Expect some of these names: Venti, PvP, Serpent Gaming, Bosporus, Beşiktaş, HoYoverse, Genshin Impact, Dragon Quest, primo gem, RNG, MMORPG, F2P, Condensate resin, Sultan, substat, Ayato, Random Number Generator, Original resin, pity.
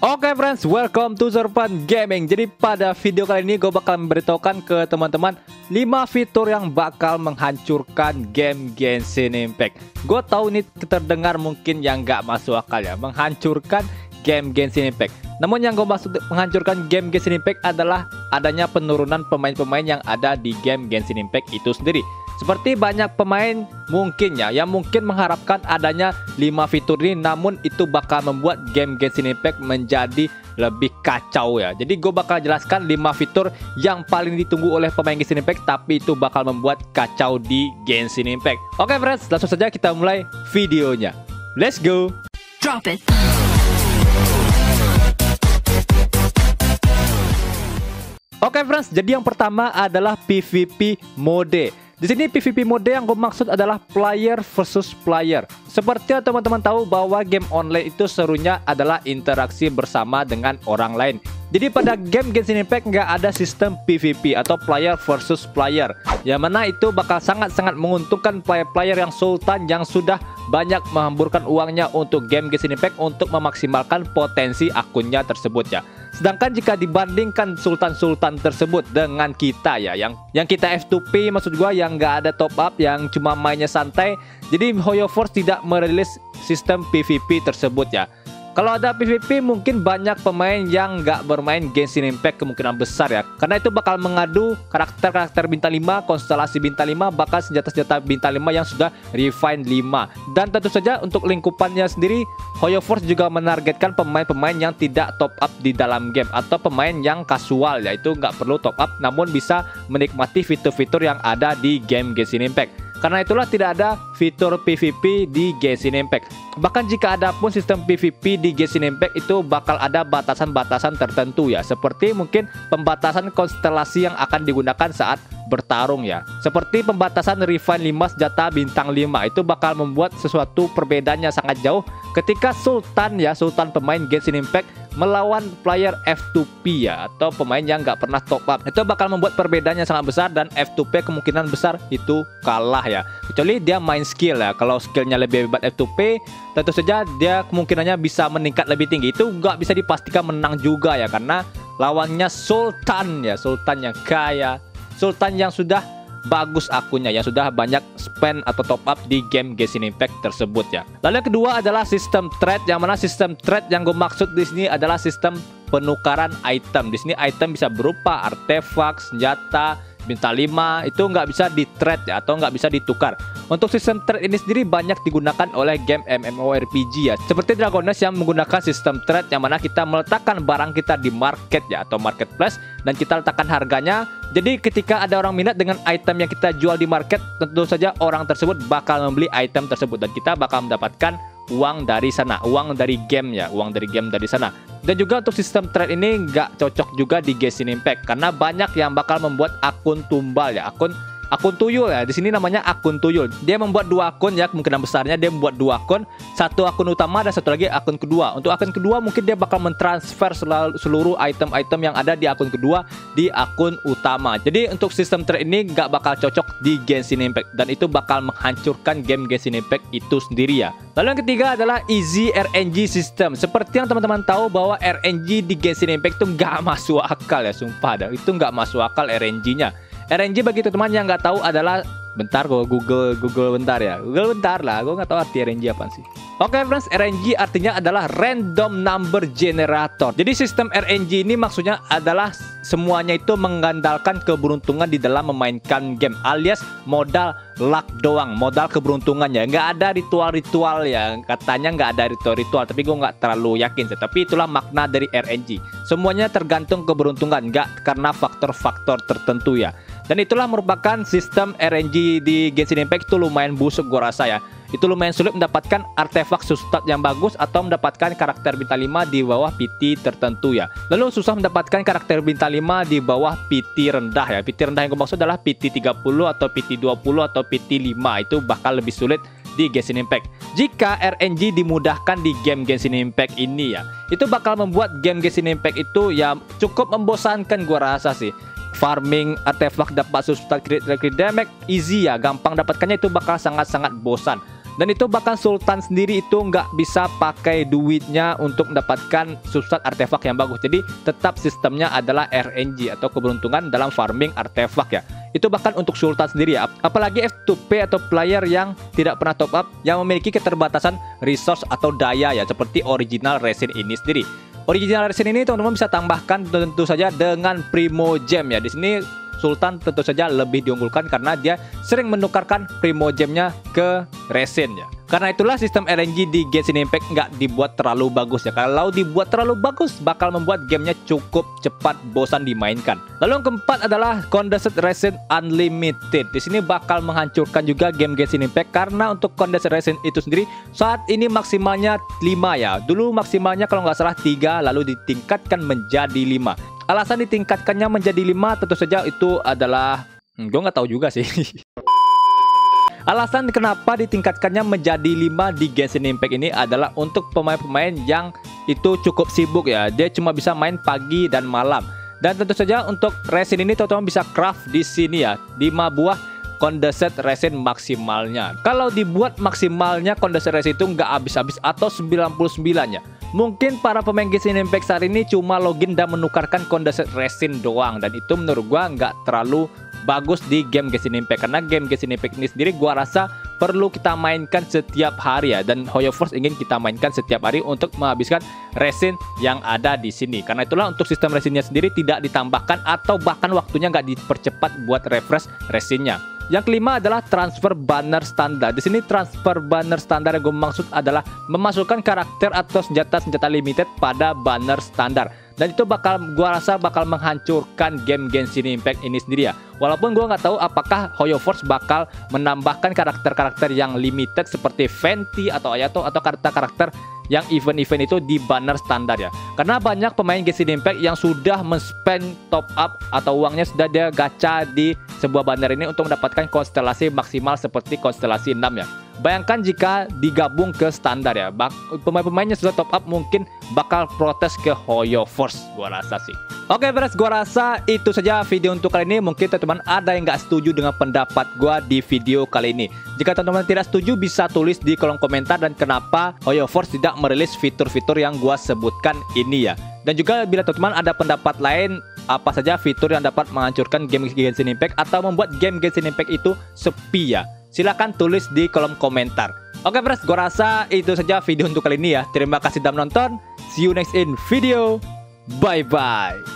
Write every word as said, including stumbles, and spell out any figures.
Oke okay, friends, welcome to Serpent Gaming. Jadi pada video kali ini gue bakal memberitahukan ke teman-teman lima fitur yang bakal menghancurkan game Genshin Impact. Gue tahu ini terdengar mungkin yang gak masuk akal ya, menghancurkan game Genshin Impact. Namun yang gue maksud menghancurkan game Genshin Impact adalah adanya penurunan pemain-pemain yang ada di game Genshin Impact itu sendiri. Seperti banyak pemain mungkin ya, yang mungkin mengharapkan adanya lima fitur ini, namun itu bakal membuat game Genshin Impact menjadi lebih kacau ya. Jadi gue bakal jelaskan lima fitur yang paling ditunggu oleh pemain Genshin Impact, tapi itu bakal membuat kacau di Genshin Impact. Oke friends, langsung saja kita mulai videonya. Let's go. Drop it. Oke friends, jadi yang pertama adalah P V P mode. Di sini P V P mode yang gue maksud adalah player versus player. Seperti yang teman-teman tahu bahwa game online itu serunya adalah interaksi bersama dengan orang lain. Jadi pada game Genshin Impact nggak ada sistem P V P atau player versus player, yang mana itu bakal sangat-sangat menguntungkan player-player yang Sultan yang sudah banyak menghamburkan uangnya untuk game Genshin Impact untuk memaksimalkan potensi akunnya tersebut ya. Sedangkan jika dibandingkan sultan-sultan tersebut dengan kita ya, yang yang kita F two P, maksud gua yang nggak ada top up, yang cuma mainnya santai. Jadi HoYoverse tidak merilis sistem P V P tersebut ya. Kalau ada P V P mungkin banyak pemain yang nggak bermain Genshin Impact kemungkinan besar ya, karena itu bakal mengadu karakter-karakter bintang lima, konstelasi bintang lima, bahkan senjata-senjata bintang lima yang sudah refined lima. Dan tentu saja untuk lingkupannya sendiri, HoYoverse juga menargetkan pemain-pemain yang tidak top up di dalam game atau pemain yang kasual, yaitu nggak perlu top up namun bisa menikmati fitur-fitur yang ada di game Genshin Impact. Karena itulah tidak ada fitur P V P di Genshin Impact. Bahkan jika ada pun sistem P V P di Genshin Impact itu bakal ada batasan-batasan tertentu ya. Seperti mungkin pembatasan konstelasi yang akan digunakan saat bertarung ya. Seperti pembatasan refine lima senjata bintang lima, itu bakal membuat sesuatu perbedaannya sangat jauh ketika Sultan ya, Sultan pemain Genshin Impact melawan player F two P ya, atau pemain yang nggak pernah top up. Itu bakal membuat perbedaannya sangat besar dan F two P kemungkinan besar itu kalah ya, kecuali dia main skill ya. Kalau skillnya lebih hebat F two P, tentu saja dia kemungkinannya bisa meningkat lebih tinggi. Itu nggak bisa dipastikan menang juga ya, karena lawannya Sultan ya, Sultan yang kaya, Sultan yang sudah bagus akunnya, yang sudah banyak spend atau top up di game Genshin Impact tersebut ya. Lalu yang kedua adalah sistem trade, yang mana sistem trade yang gue maksud di sini adalah sistem penukaran item. Di sini item bisa berupa artefak, senjata bintang lima, itu nggak bisa di trade ya, atau nggak bisa ditukar. Untuk sistem trade ini sendiri banyak digunakan oleh game M M O R P G ya, seperti Dragon Quest yang menggunakan sistem trade, yang mana kita meletakkan barang kita di market ya, atau marketplace, dan kita letakkan harganya. Jadi ketika ada orang minat dengan item yang kita jual di market, tentu saja orang tersebut bakal membeli item tersebut dan kita bakal mendapatkan uang dari sana, uang dari game ya, uang dari game dari sana. Dan juga untuk sistem trade ini nggak cocok juga di Genshin Impact, karena banyak yang bakal membuat akun tumbal ya, akun akun tuyul ya. Di sini namanya akun tuyul. Dia membuat dua akun ya, kemungkinan besarnya dia membuat dua akun, satu akun utama dan satu lagi akun kedua. Untuk akun kedua mungkin dia bakal mentransfer seluruh item-item yang ada di akun kedua di akun utama. Jadi untuk sistem trade ini nggak bakal cocok di Genshin Impact dan itu bakal menghancurkan game Genshin Impact itu sendiri ya. Lalu yang ketiga adalah easy R N G system. Seperti yang teman-teman tahu bahwa R N G di Genshin Impact itu nggak masuk akal ya, sumpah dah. Itu nggak masuk akal R N G-nya. R N G bagi teman-teman yang nggak tahu adalah, bentar gue Google, Google bentar ya, Google bentar lah, gue nggak tahu arti R N G apaan sih. Oke friends, R N G artinya adalah Random Number Generator. Jadi sistem R N G ini maksudnya adalah semuanya itu mengandalkan keberuntungan di dalam memainkan game, alias modal luck doang, modal keberuntungan ya. Nggak ada ritual-ritual ya, katanya nggak ada ritual-ritual, tapi gue nggak terlalu yakin sih. Tapi itulah makna dari R N G, semuanya tergantung keberuntungan, nggak karena faktor-faktor tertentu ya. Dan itulah merupakan sistem R N G di Genshin Impact, itu lumayan busuk gue rasa ya. Itu lumayan sulit mendapatkan artefak substat yang bagus atau mendapatkan karakter bintang lima di bawah pity tertentu ya. Lalu susah mendapatkan karakter bintang lima di bawah pity rendah ya. Pity rendah yang gue maksud adalah pity tiga puluh atau pity dua puluh atau pity lima, itu bakal lebih sulit di Genshin Impact. Jika R N G dimudahkan di game Genshin Impact ini ya, itu bakal membuat game Genshin Impact itu ya cukup membosankan gue rasa sih. Farming artefak dapat substat crit damage easy ya, gampang dapatkannya, itu bakal sangat-sangat bosan. Dan itu bahkan Sultan sendiri itu nggak bisa pakai duitnya untuk mendapatkan substat artefak yang bagus. Jadi tetap sistemnya adalah R N G atau keberuntungan dalam farming artefak ya. Itu bahkan untuk Sultan sendiri ya. Apalagi F two P atau player yang tidak pernah top up, yang memiliki keterbatasan resource atau daya ya, seperti original resin ini sendiri. Original resin ini teman-teman bisa tambahkan tentu saja dengan primo gem ya. Di sini Sultan tentu saja lebih diunggulkan karena dia sering menukarkan primo gemnya ke resin ya. Karena itulah sistem R N G di Genshin Impact nggak dibuat terlalu bagus ya. Kalau dibuat terlalu bagus bakal membuat gamenya cukup cepat bosan dimainkan. Lalu yang keempat adalah Condensate Resin Unlimited. Di sini bakal menghancurkan juga game Genshin Impact karena untuk Condensate Resin itu sendiri saat ini maksimalnya lima ya. Dulu maksimalnya kalau nggak salah tiga lalu ditingkatkan menjadi lima. Alasan ditingkatkannya menjadi lima tentu saja itu adalah hmm, gue nggak tahu juga sih. Alasan kenapa ditingkatkannya menjadi lima di Genshin Impact ini adalah untuk pemain-pemain yang itu cukup sibuk ya. Dia cuma bisa main pagi dan malam. Dan tentu saja untuk resin ini teman-teman bisa craft di sini ya, lima buah Condensate resin maksimalnya. Kalau dibuat maksimalnya Condensate resin itu nggak habis-habis atau sembilan puluh sembilan ya. Mungkin para pemain Genshin Impact saat ini cuma login dan menukarkan Condensate resin doang, dan itu menurut gua nggak terlalu bagus di game Genshin Impact karena game Genshin Impact ini sendiri gua rasa perlu kita mainkan setiap hari ya, dan HoYoverse ingin kita mainkan setiap hari untuk menghabiskan resin yang ada di sini. Karena itulah untuk sistem resinnya sendiri tidak ditambahkan atau bahkan waktunya nggak dipercepat buat refresh resinnya. Yang kelima adalah transfer banner standar. Di sini transfer banner standar yang gue maksud adalah memasukkan karakter atau senjata-senjata limited pada banner standar. Dan itu bakal gua rasa bakal menghancurkan game Genshin Impact ini sendiri ya. Walaupun gua nggak tahu apakah HoYoverse bakal menambahkan karakter-karakter yang limited seperti Venti atau Ayato atau karakter-karakter yang event-event itu di banner standar ya. Karena banyak pemain Genshin Impact yang sudah men-spend top up atau uangnya sudah dia gacha di sebuah banner ini untuk mendapatkan konstelasi maksimal seperti konstelasi enam ya. Bayangkan jika digabung ke standar ya, pemain-pemainnya sudah top up mungkin bakal protes ke HoYoverse gua rasa sih. Oke beres, gua rasa itu saja video untuk kali ini. Mungkin teman-teman ada yang nggak setuju dengan pendapat gua di video kali ini. Jika teman-teman tidak setuju bisa tulis di kolom komentar dan kenapa HoYoverse tidak merilis fitur-fitur yang gua sebutkan ini ya. Dan juga bila teman-teman ada pendapat lain apa saja fitur yang dapat menghancurkan game Genshin Impact atau membuat game Genshin Impact itu sepi ya, silahkan tulis di kolom komentar. Oke friends, gue rasa itu saja video untuk kali ini ya. Terima kasih sudah menonton. See you next in video. Bye bye.